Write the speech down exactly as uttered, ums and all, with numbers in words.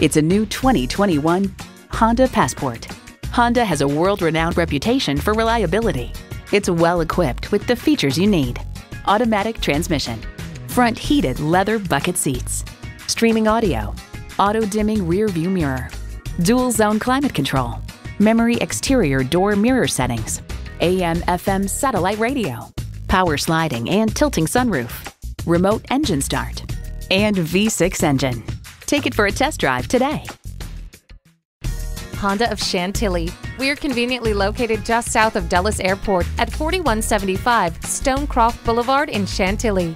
It's a new twenty twenty-one Honda Passport. Honda has a world-renowned reputation for reliability. It's well equipped with the features you need. Automatic transmission, front heated leather bucket seats, streaming audio, auto-dimming rear view mirror, dual zone climate control, memory exterior door mirror settings, A M F M satellite radio, power sliding and tilting sunroof, remote engine start, and V six engine. Take it for a test drive today. Honda of Chantilly. We're conveniently located just south of Dulles Airport at forty-one seventy-five Stonecroft Boulevard in Chantilly.